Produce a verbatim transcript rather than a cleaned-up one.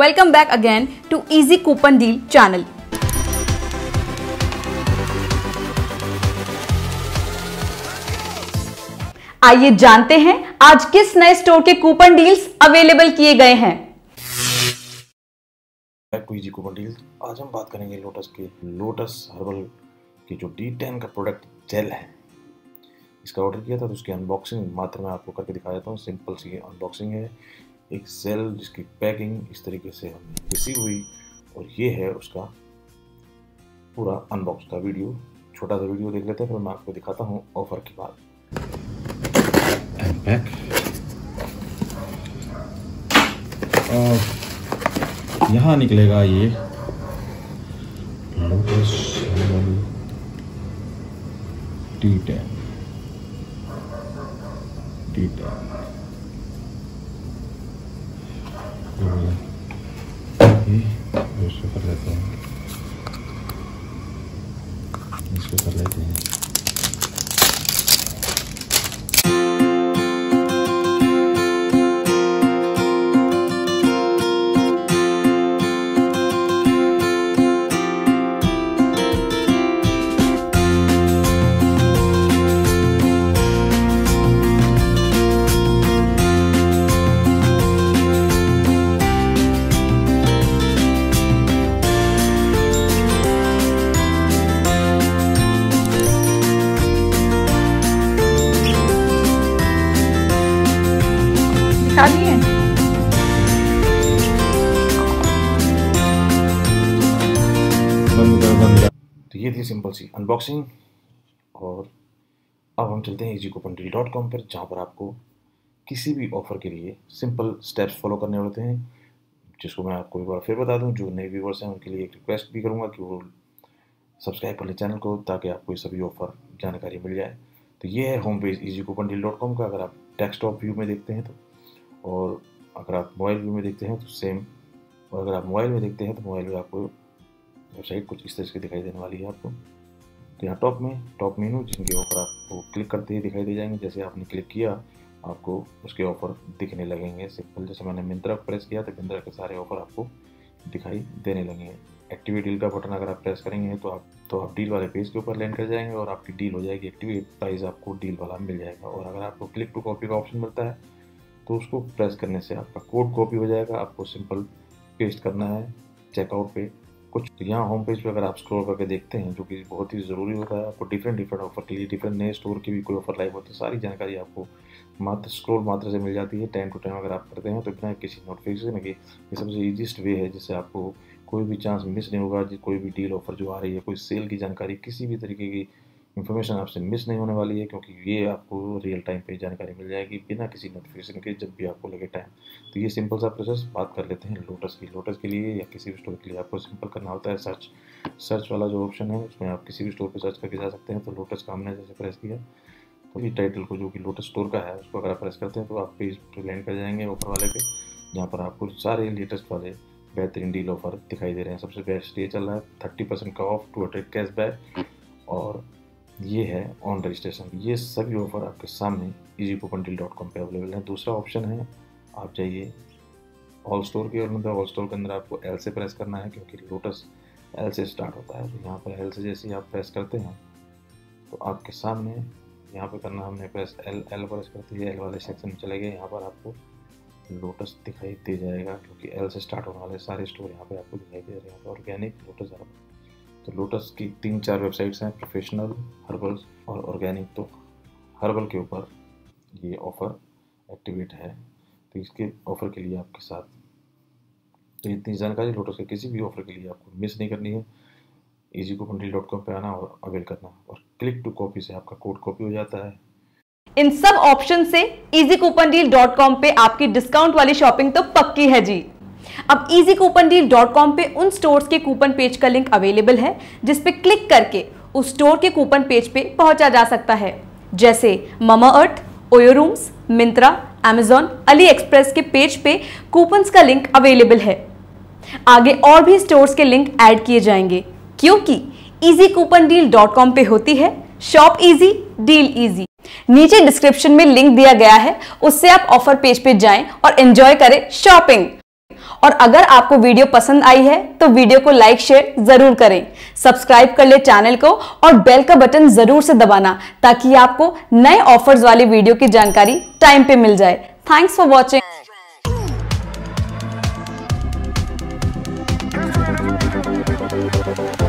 Welcome back again to Easy Coupon Deal channel. आइए जानते हैं आज किस नए स्टोर के कूपन डील्स अवेलेबल किए गए हैं। Back to easy coupon deals. आज हम बात करेंगे लोटस के लोटस हर्बल के जो डी टेन का प्रोडक्ट जेल है, इसका ऑर्डर किया था तो उसकी अनबॉक्सिंग मात्र मैं आपको करके दिखा देता हूँ। सिंपल सी अनबॉक्सिंग है, एक जेल जिसकी पैकिंग इस तरीके से हमें रिसीव हुई और ये है उसका पूरा अनबॉक्स का वीडियो। छोटा सा वीडियो देख लेते हैं, फिर मैं आपको दिखाता हूँ ऑफर के बाद। और यहाँ निकलेगा ये Lotus D ten D ten कर लेते हैं, इसको कर लेते हैं। तो ये थी सिंपल सी अनबॉक्सिंग और अब हम चलते हैं easy coupon deal dot com पर, जहाँ पर आपको किसी भी ऑफर के लिए सिंपल स्टेप्स फॉलो करने होते हैं, जिसको मैं आपको एक बार फिर बता दूं। जो नए व्यूवर्स हैं उनके लिए एक रिक्वेस्ट भी करूँगा कि वो सब्सक्राइब कर लें चैनल को, ताकि आपको ये सभी ऑफर जानकारी मिल जाए। तो ये है home page easy coupon deal dot com का, अगर आप डेस्कटॉप व्यू में देखते हैं तो, और अगर आप मोबाइल व्यू में देखते हैं तो सेम, और अगर आप मोबाइल में देखते हैं तो मोबाइल में आपको वेबसाइट कुछ इस तरह से दिखाई देने वाली है आपको। तो यहाँ टॉप में टॉप मेनू जिनके ऑफर आपको क्लिक करते ही दिखाई दे जाएंगे। जैसे आपने क्लिक किया आपको उसके ऑफ़र दिखने लगेंगे। सिंपल, जैसे मैंने मिंत्रा प्रेस किया तो मिंत्रा के सारे ऑफ़र आपको दिखाई देने लगेंगे। एक्टिवेट डील का बटन अगर आप प्रेस करेंगे तो आप तो आप डील वाले पेज के ऊपर लैंड कर जाएंगे और आपकी डील हो जाएगी एक्टिवेट, प्राइस आपको डील वाला मिल जाएगा। और अगर आपको क्लिक टू कॉपी का ऑप्शन मिलता है तो उसको प्रेस करने से आपका कोड कॉपी हो जाएगा, आपको सिंपल पेस्ट करना है चेकआउट पे कुछ। तो यहाँ होम पेज पे अगर आप स्क्रॉल करके देखते हैं, जो कि बहुत ही ज़रूरी होता है, आपको डिफरेंट डिफरेंट ऑफर के लिए, डिफरेंट नए स्टोर के भी कोई ऑफर लाइव होती है, सारी जानकारी आपको मात्र स्क्रॉल मात्र से मिल जाती है। टाइम टू टाइम अगर आप करते हैं तो बिना किसी नोटिफिकेशन के, ये सबसे ईजीएस्ट वे है जिससे आपको कोई भी चांस मिस नहीं होगा। कोई भी डील ऑफर जो आ रही है, कोई सेल की जानकारी, किसी भी तरीके की इन्फॉर्मेशन आपसे मिस नहीं होने वाली है, क्योंकि ये आपको रियल टाइम पे जानकारी मिल जाएगी बिना किसी नोटिफिकेशन के, जब भी आपको लगे टाइम। तो ये सिंपल सा प्रोसेस। बात कर लेते हैं लोटस की। लोटस के लिए या किसी भी स्टोर के लिए आपको सिंपल करना होता है सर्च, सर्च वाला जो ऑप्शन है उसमें आप किसी भी स्टोर पे सर्च करके जा सकते हैं। तो लोटस का हमने जैसे प्रेस किया तो ये टाइटल को जो कि लोटस स्टोर का है उसको अगर आप प्रेस करते हैं तो आप पेज पर लैंड कर जाएंगे ऊपर वाले पे, जहाँ पर आपको सारे लेटेस्ट वाले बेहतरीन डील ऑफर दिखाई दे रहे हैं। सबसे बेस्ट ये चल रहा है थर्टी परसेंट का ऑफ, टू हंड्रेड कैशबैक, और ये है ऑन रजिस्ट्रेशन। ये सभी ऑफर आपके सामने easy coupon deal dot com पे अवेलेबल है। दूसरा ऑप्शन है, आप जाइए ऑल स्टोर के, और मतलब ऑल स्टोर के अंदर आपको एल से प्रेस करना है क्योंकि लोटस एल से स्टार्ट होता है। तो यहाँ पर एल से जैसे ही आप प्रेस करते हैं तो आपके सामने यहाँ पर करना हमने प्रेस, एल एल प्रेस करते ही एल वाले सेक्शन में चले गए, यहाँ पर आपको लोटस दिखाई दे जाएगा क्योंकि एल से स्टार्ट होने वाले सारे स्टोर यहाँ पर आपको दिखाई दे रहे हैं। ऑर्गेनिक लोटस हर्बल, तो लोटस की तीन चार वेबसाइट्स हैं, प्रोफेशनल, हर्बल्स और ऑर्गेनिक। तो हर्बल के ऊपर ये ऑफ़र एक्टिवेट है, तो इसके ऑफ़र के लिए आपके साथ। तो इतनी जानकारी लोटस के किसी भी ऑफ़र के लिए आपको मिस नहीं करनी है। Easy coupon deal dot com पे आना और अवेल करना, और क्लिक टू कॉपी से आपका कोड कॉपी हो जाता है। इन सब ऑप्शन से easy coupon deal dot com पे आपकी डिस्काउंट वाली शॉपिंग तो पक्की है जी। अब easy coupon deal dot com पे उन स्टोर्स के कूपन पेज का लिंक अवेलेबल है जिस पे क्लिक करके उस स्टोर के कूपन पेज पे पहुंचा जा सकता है, जैसे मामा अर्थ, OYO rooms, Myntra, Amazon, AliExpress के पेज पे कूपन्स का लिंक अवेलेबल है। आगे और भी स्टोर्स के लिंक ऐड किए जाएंगे क्योंकि easy coupon deal dot com पे होती है शॉप इजी, डील इजी। नीचे डिस्क्रिप्शन में लिंक दिया गया है, उससे आप ऑफर पेज पे जाएं और एंजॉय करें शॉपिंग। और अगर आपको वीडियो पसंद आई है तो वीडियो को लाइक शेयर जरूर करें, सब्सक्राइब कर ले चैनल को और बेल का बटन जरूर से दबाना ताकि आपको नए ऑफर्स वाली वीडियो की जानकारी टाइम पे मिल जाए। Thanks for watching. We'll be right back.